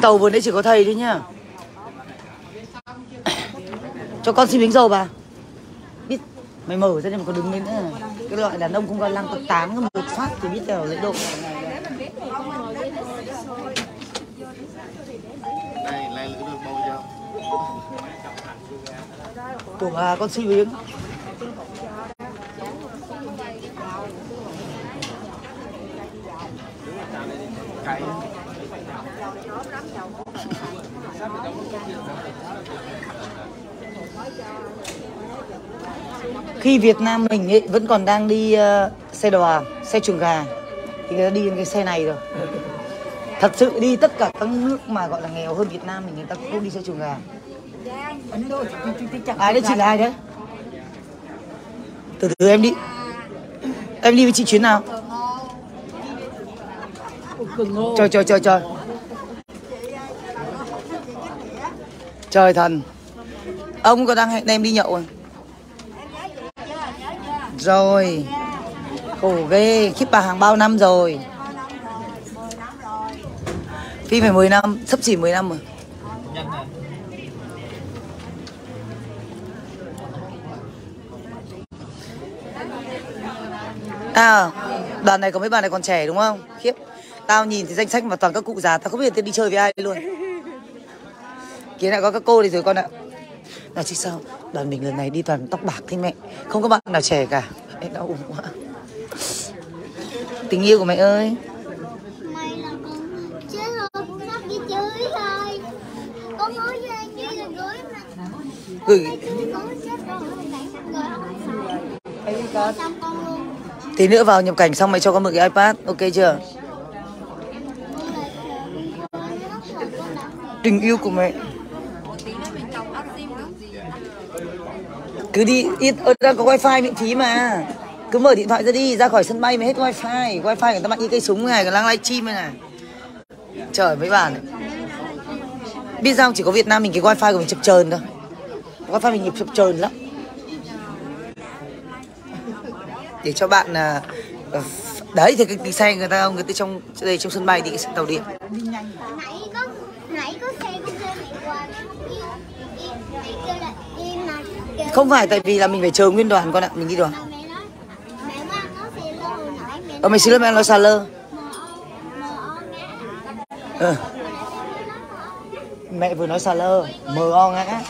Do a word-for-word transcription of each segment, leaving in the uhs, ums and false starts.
Tàu vừa nãy chỉ có thầy thôi nhá. Cho con xin miếng dầu bà. Biết mày mở ra nên mà còn đứng đấy nữa. Cái loại đàn ông không có lăng tộc tán một phát thì biết là lấy độ. Của bà con xin miếng. Khi Việt Nam mình ấy vẫn còn đang đi uh, xe đò, xe chuồng gà thì người ta đi đến cái xe này rồi. Thật sự đi tất cả các nước mà gọi là nghèo hơn Việt Nam mình, người ta cũng đi xe chuồng gà. Ai đấy, chị là ai đấy? Từ từ em đi. Em đi với chị chuyến nào? Trời trời trời trời. Trời thần. Ông có đang hẹn em đi nhậu rồi. Rồi. Khổ ghê, khiếp bà hàng bao năm rồi. Phi phải mười năm, sắp chỉ mười năm rồi. À, đoàn này có mấy bạn này còn trẻ đúng không? Khiếp. Tao nhìn thì danh sách mà toàn các cụ già, tao không biết đi chơi với ai luôn. Kia lại có các cô đi rồi con ạ. Nào chứ sao, đoàn mình lần này đi toàn tóc bạc thế mẹ. Không có bạn nào trẻ cả. Mẹ đau ủng quá. Tình yêu của mẹ ơi. Mày là con chết rồi, con sắp đi chơi rồi. Con nói với anh đi là gửi mà. Gửi. Con chết rồi, mày sắp gửi không sao. Con luôn. Tí nữa vào nhập cảnh xong mày cho con mượn cái iPad, ok chưa? Tình yêu của mẹ. Cứ đi, ít đang có wifi miễn phí mà. Cứ mở điện thoại ra đi, ra khỏi sân bay mới hết wifi. Wifi người ta mặc như cây súng này, còn đang livestream này này. Trời mấy bà này. Biết sao chỉ có Việt Nam mình cái wifi của mình chập chờn thôi. Wifi mình chập chờn lắm. Để cho bạn là đấy thì cái, cái xe người ta người ta trong đây trong sân bay thì cái tàu điện. Không phải tại vì là mình phải chờ nguyên đoàn con ạ, mình đi đoàn. Ờ mày xin lỗi mẹ nói xà lơ. Ừ. Mẹ vừa nói xà lơ, mờ o ngã.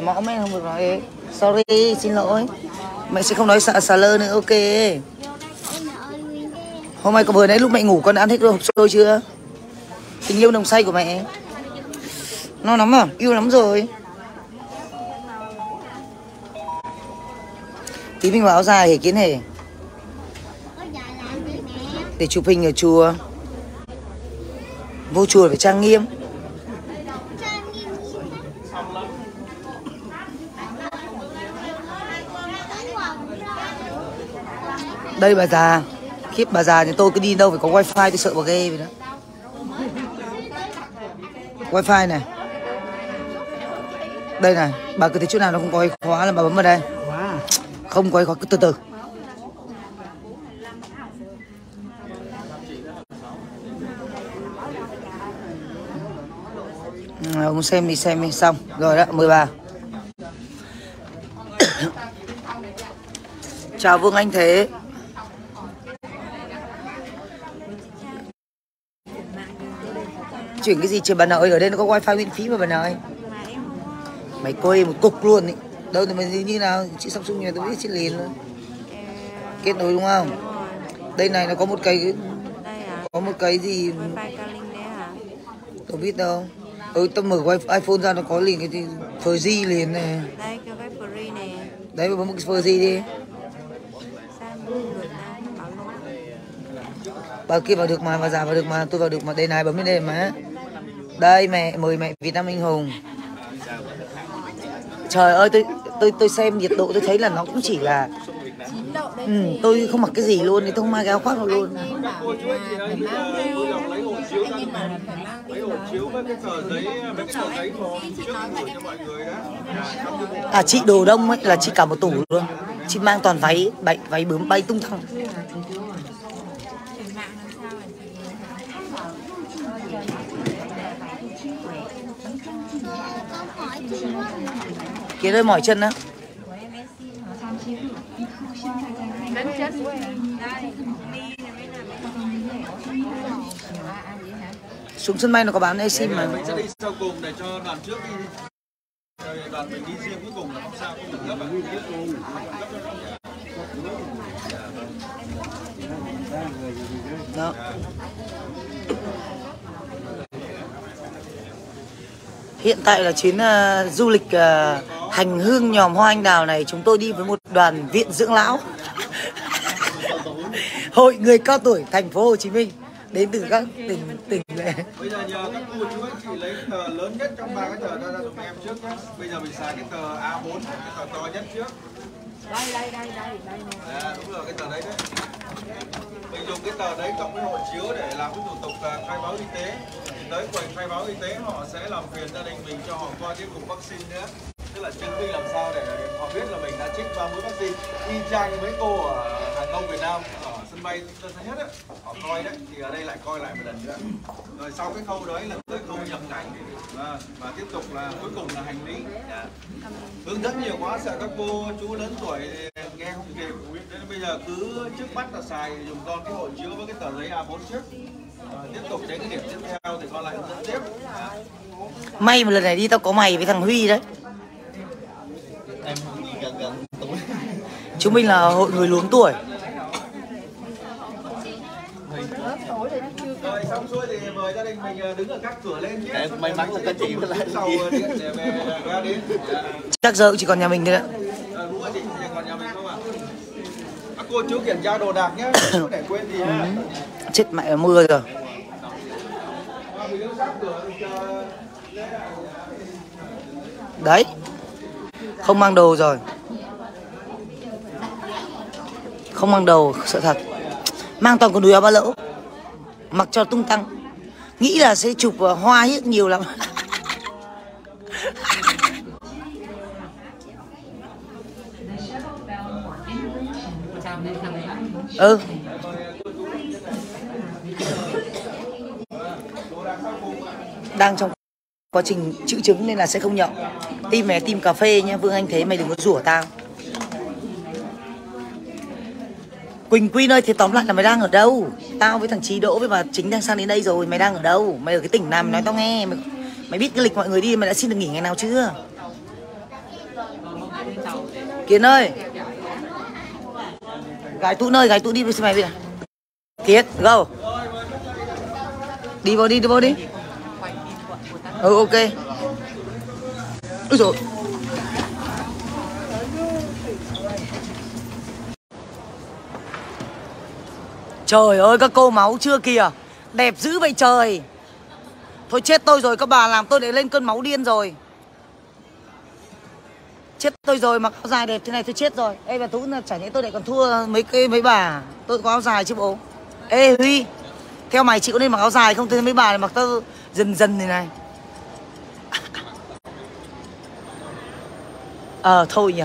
Mà mẹ không được nói thế. Sorry, xin lỗi. Mẹ sẽ không nói xà, xà lơ nữa, ok. Hôm nay có vừa nãy lúc mẹ ngủ con đã ăn hết hộp xôi chưa? Tình yêu nồng say của mẹ. Nó lắm à, yêu lắm rồi. Tí mình vào áo dài hề kiến hề. Để chụp hình ở chùa. Vô chùa phải trang nghiêm. Đây bà già. Khiếp bà già thì tôi cứ đi đâu phải có wifi, tôi sợ bà ghê vậy đó. Wifi này. Đây này, bà cứ thấy chỗ nào nó không có khóa là bà bấm vào đây. Không có khóa, cứ từ từ. À, ông xem đi, xem đi, xong. Rồi đó, mười ba. Chào Vương Anh Thế. Chuyển cái gì chứ bà nội, ở đây nó có wifi miễn phí mà bà nội. Mày quê một cục luôn ý. Đâu thì mình như nào, chị Samsung nhà tôi biết chị liền luôn. Kết nối đúng không? Đây này nó có một cái có một cái gì tôi biết đâu. Ừ, tao mở wifi iPhone ra nó có liền cái gì Free liền này. Đây cái Free này. Đấy mà bấm Free đi. Bà kia vào được mà, bà già vào được mà, tôi vào được mà, đây này bấm lên đây mà. Đây mẹ, mời mẹ Việt Nam Anh Hùng. Trời ơi, tôi tôi tôi xem nhiệt độ tôi thấy là nó cũng chỉ là ừ, tôi không mặc cái gì luôn, tôi không mang cái áo khoác nào luôn. À chị đồ đông ấy là chị cả một tủ luôn, chị mang toàn váy bay, váy bướm bay tung tăng. Kia đây mỏi chân á. Xuống sân bay nó có bán e sim mà. Mình sẽ đi sau cùng để cho đoàn trước đi. Đoàn mình đi riêng cuối cùng là không sao, không được gấp à. Đó. Hiện tại là chuyến uh, du lịch uh, hành hương nhòm hoa anh đào này, chúng tôi đi với một đoàn viện dưỡng lão hội người cao tuổi thành phố Hồ Chí Minh đến từ các tỉnh tỉnh lệ. Bây giờ nhờ các cô chú anh chị lấy tờ lớn nhất trong ba cái tờ ra cho tụi em trước nhé. Bây giờ mình xài cái tờ A bốn, cái tờ to nhất trước. Đây đây đây đây đây. À, đúng rồi, cái tờ đấy đấy. Mình dùng cái tờ đấy cộng với hộ chiếu để làm cái thủ tục khai báo y tế. Tới quầy khai báo y tế họ sẽ làm phiền gia đình mình cho họ qua tiêm cùng vaccine nữa. Tức là chứng minh làm sao để họ biết là mình đã trích ba mũi vaccine. Y chang với cô ở Hàng Không Việt Nam ở sân bay tân hết á, họ coi đấy thì ở đây lại coi lại một lần nữa. Rồi sau cái khâu đấy là tới khâu nhập cảnh và, và tiếp tục là cuối cùng là hành lý. Đã. Hướng dẫn nhiều quá sợ các cô chú lớn tuổi nghe không kịp. Nên bây giờ cứ trước mắt là xài dùng con cái hộ chiếu với cái tờ giấy A bốn trước. À, tiếp tục đến cái điểm tiếp theo thì con lại dẫn tiếp. À. May mà lần này đi tao có mày với thằng Huy đấy. Em cũng gần gần tuổi. Chúng mình là hội người luống tuổi. Rồi xong xuôi thì mời gia đình mình đứng ở các cửa lên nhé. May mắn là các chị vẫn lại sau điện để về ra đến. Chắc giờ chỉ còn nhà mình thôi ạ. Đúng rồi chị, còn nhà mình không ạ? Các cô chú kiểm tra đồ đạc nhé, không để quên gì ha. Chết mẹ mưa rồi. Đấy. Không mang đồ rồi. Không mang đồ, sợ thật. Mang toàn con đùi áo ba lỗ. Mặc cho tung tăng. Nghĩ là sẽ chụp hoa hiếc nhiều lắm. Ừ. Đang trong quá trình chữ chứng nên là sẽ không nhậu. Tim mày tim cà phê nha Vương Anh, thế mày đừng có rủa tao. Quỳnh Quyên ơi, thế tóm lại là mày đang ở đâu? Tao với thằng Chí Đỗ với bà Chính đang sang đến đây rồi. Mày đang ở đâu? Mày ở cái tỉnh nào? Mày nói tao nghe. Mày, mày biết cái lịch mọi người đi, mày đã xin được nghỉ ngày nào chưa? Kiến ơi, gái tụ nơi gái tụ đi với mày bây giờ. Kiệt go, đi vô đi, đi vô đi. Ừ ok. Úi dồi. Trời ơi các cô máu chưa kìa. Đẹp dữ vậy trời. Thôi chết tôi rồi, các bà làm tôi để lên cơn máu điên rồi. Chết tôi rồi, mặc áo dài đẹp thế này tôi chết rồi. Ê bà Tú, chả nhẽ tôi lại còn thua mấy cái mấy bà. Tôi có áo dài chứ bố. Ê Huy, theo mày chị có nên mặc áo dài không? Thế mấy bà này mặc tao dần dần này này. Ờ à, thôi nhỉ.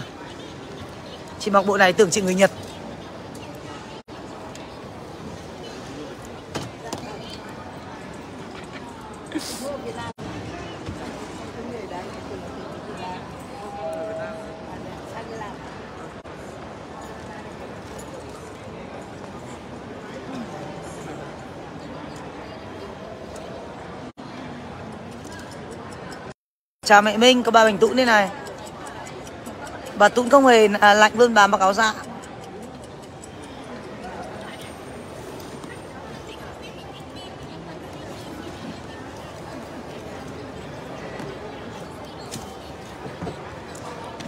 Chị mặc bộ này tưởng chị người Nhật. Chào mẹ Minh, có bà Bình Tũng đây này. Bà Tũng không hề lạnh luôn, bà mặc áo dạ.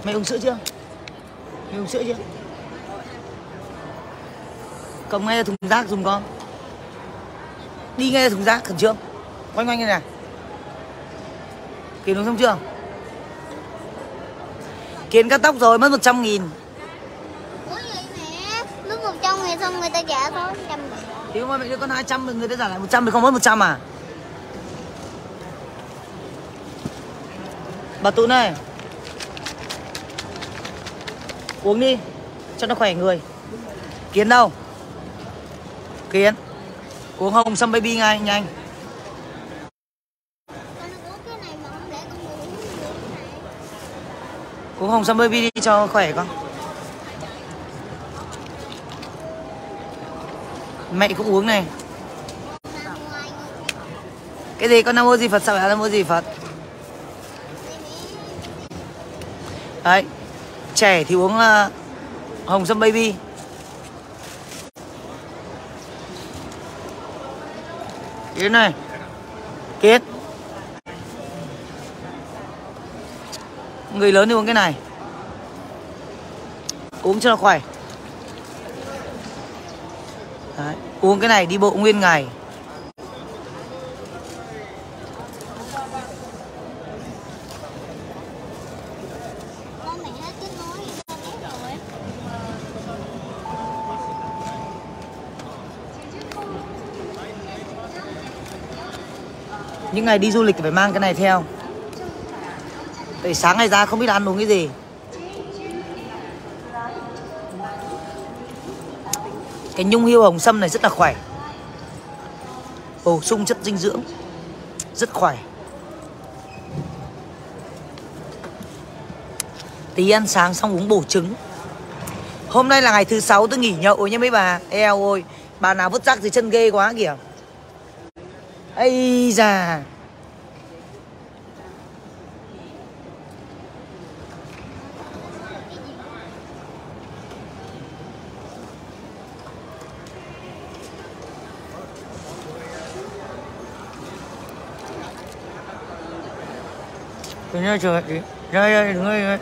Mày uống sữa chưa? Mày uống sữa chưa? Cầm ngay thùng rác dùng con. Đi ngay thùng rác khẩn trương. Quanh quanh như này. Kiến uống xong chưa? Kiến cắt tóc rồi, mất một trăm nghìn. Ôi vậy mẹ, mất một trăm nghìn xong người ta trả có một trăm. Thì không ơi, mẹ đưa con hai trăm, người ta trả lại một trăm thì không mất một trăm à? Bà Tụn này, uống đi, cho nó khỏe người. Kiến đâu? Kiến, uống hồng xong baby ngay, nhanh. Cú Hồng xăm baby đi cho khỏe con. Mẹ cũng uống này. Cái gì con? Nam mô Di Phật. Sao phải Nam mô Di Phật? Đấy, trẻ thì uống uh, Hồng Sâm Baby. Cái này Kiết. Người lớn thì uống cái này, uống cho nó khỏe. Đấy, uống cái này đi bộ nguyên ngày. Những ngày đi du lịch phải mang cái này theo. Tại sáng ngày ra không biết ăn uống cái gì. Cái nhung hiêu hồng sâm này rất là khỏe, bổ sung chất dinh dưỡng, rất khỏe. Tí ăn sáng xong uống bổ trứng. Hôm nay là ngày thứ sáu tôi nghỉ nhậu nha mấy bà. Eo ôi, bà nào vứt rác dưới chân ghê quá kìa. Ây da. Đứng ra chờ đi. Ra ra đứng ơi.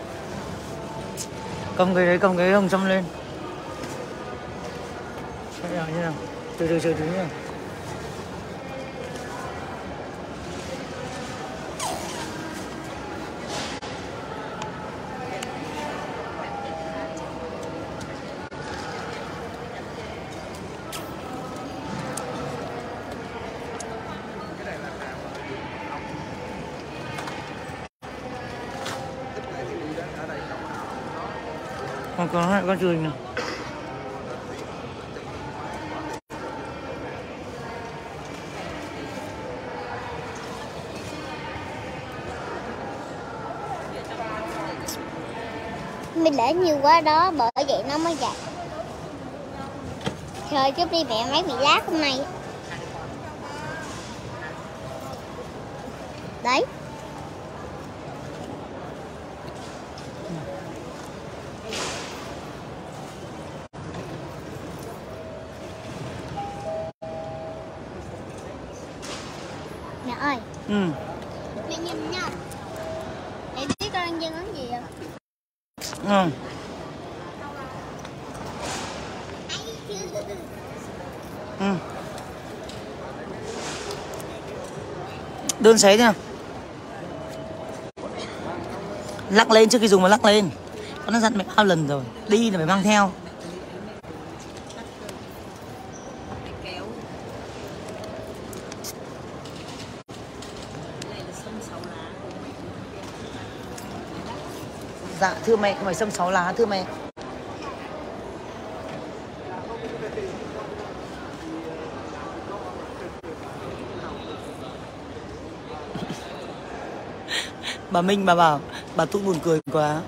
Cầm cái đấy, cầm cái hồng sâm lên. Thế nào thế nào. Từ từ từ từ nhá. Còn có hai con rừng này. Mình để nhiều quá đó, bởi vậy nó mới dậy. Trời chút đi mẹ, máy bị lát hôm nay. Đấy. Ơi. Ừ. Mẹ nhìn nha. Mẹ biết con ăn món gì không? Ừ. Ừ. Đơn sấy thế nào? Lắc lên trước khi dùng mà lắc lên. Con đã dặn mẹ bao lần rồi, đi là phải mang theo. Dạ thưa mẹ, ngoài sâm sáu lá thưa mẹ. Bà Minh bà bảo bà Tũn buồn cười quá.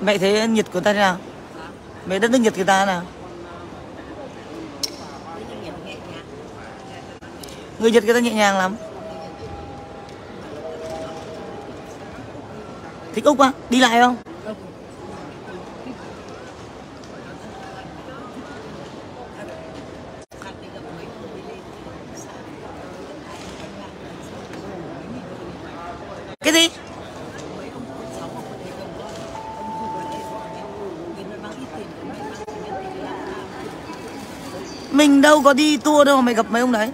Mẹ thấy nhiệt của ta thế nào? Mấy đất nước Nhật người ta nào? Người Nhật người ta nhẹ nhàng lắm. Thích Úc á? Đi lại không? Cái gì? Mình đâu có đi tour đâu mà mày gặp mấy ông đấy.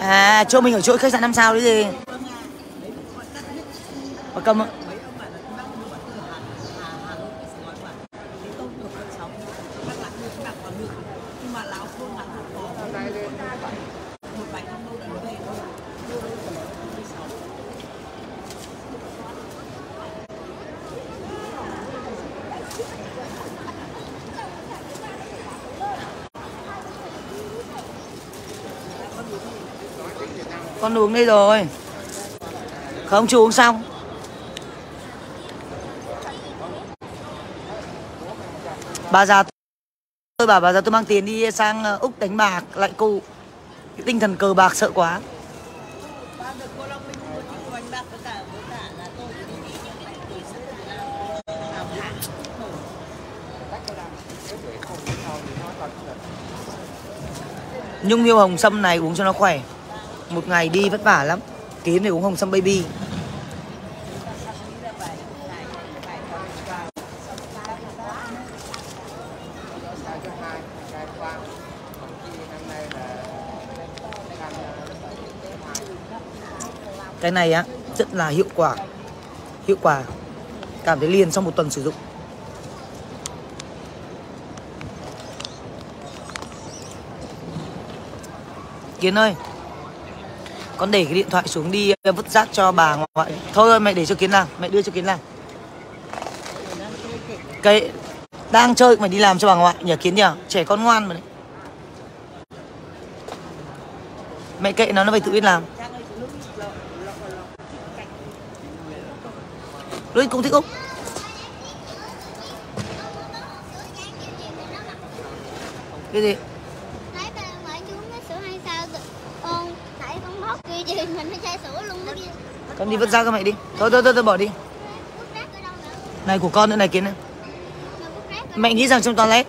À, chỗ mình ở chỗ khách sạn năm sao đấy gì. Bà cầm ạ. Con uống đây rồi. Không, chú uống xong. Bà già tôi bảo bà già tôi mang tiền đi sang Úc đánh bạc lại cụ. Cái tinh thần cờ bạc sợ quá. Nhung hiêu hồng sâm này uống cho nó khỏe. Một ngày đi vất vả lắm. Kiếm để uống hồng sâm baby. Cái này á rất là hiệu quả. Hiệu quả. Cảm thấy liền sau một tuần sử dụng. Kiến ơi, con để cái điện thoại xuống đi vứt rác cho bà ngoại. Thôi ơi, mẹ để cho Kiến làm, mẹ đưa cho Kiến làm. Cái đang chơi mà đi làm cho bà ngoại nhờ Kiến nhờ, trẻ con ngoan mà đấy. Mẹ kệ nó, nó phải tự biết làm. Lui cũng thích Úc. Cái gì? Con đi vứt rác cho mẹ đi. Thôi thôi thôi thôi bỏ đi. Này của con nữa này Kiến này. Mẹ nghĩ rằng trong toilet.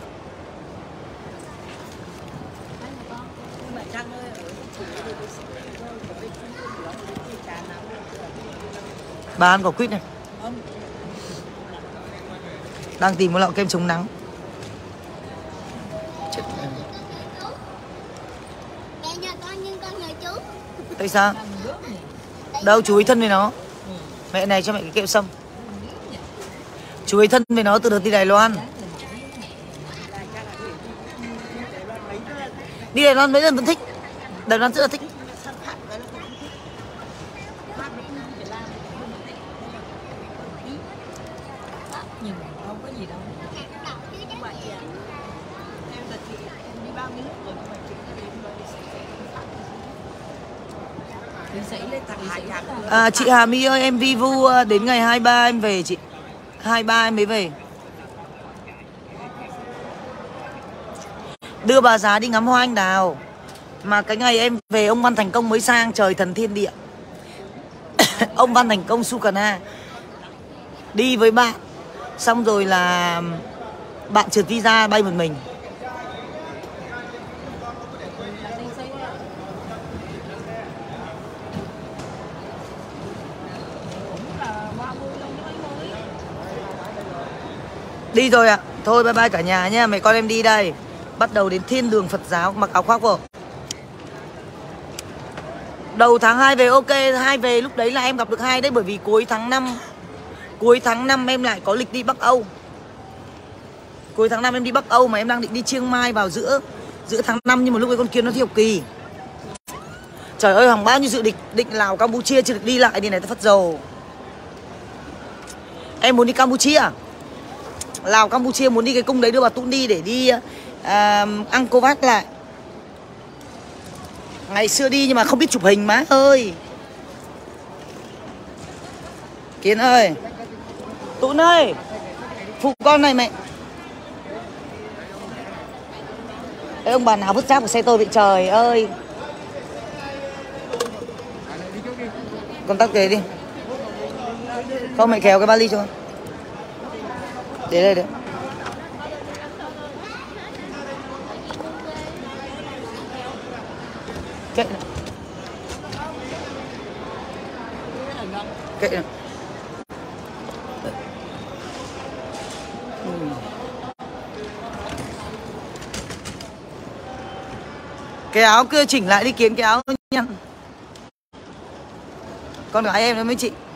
Bà ăn quả quýt này. Đang tìm một lọ kem chống nắng. Tại sao? Đâu chú ý thân với nó. Mẹ này cho mẹ cái kẹo sâm. Chú ý thân với nó từ đợt đi Đài Loan. Đi Đài Loan mấy lần vẫn thích. Đài Loan rất là thích. À, chị Hà My ơi, em vi vu đến ngày hai mươi ba em về chị. hai mươi ba em mới về. Đưa bà giá đi ngắm hoa anh đào. Mà cái ngày em về ông Văn Thành Công mới sang, trời thần thiên địa. Ông Văn Thành Công Sukana đi với bạn. Xong rồi là bạn trượt visa bay một mình. Đi rồi ạ. À. Thôi bye bye cả nhà nhé. Mẹ con em đi đây. Bắt đầu đến thiên đường Phật giáo. Mặc áo khoác vào. Đầu tháng hai về ok. hai về lúc đấy là em gặp được hai đấy. Bởi vì cuối tháng năm. Cuối tháng năm em lại có lịch đi Bắc Âu. Cuối tháng năm em đi Bắc Âu. Mà em đang định đi Chiang Mai vào giữa giữa tháng năm. Nhưng mà lúc ấy con Kiến nó thi học kỳ. Trời ơi, hàng bao nhiêu dự định. Định Lào, Campuchia chưa được đi lại. Đi này tao phát dầu. Em muốn đi Campuchia à? Lào, Campuchia muốn đi cái cung đấy đưa bà Tũn đi để đi uh, Angkor Wat lại. Ngày xưa đi nhưng mà không biết chụp hình má ơi. Kiến ơi, Tũn ơi, phụ con này mẹ. Ê, ông bà nào vứt rác của xe tôi vậy trời ơi. Con tắt cái đi. Không mẹ kéo cái vali cho con. Để đây đấy. Kệ này. Kệ này. Ừ. Cái áo kia chỉnh lại đi Kiến, cái áo nhăn. Con gái em đấy mấy chị.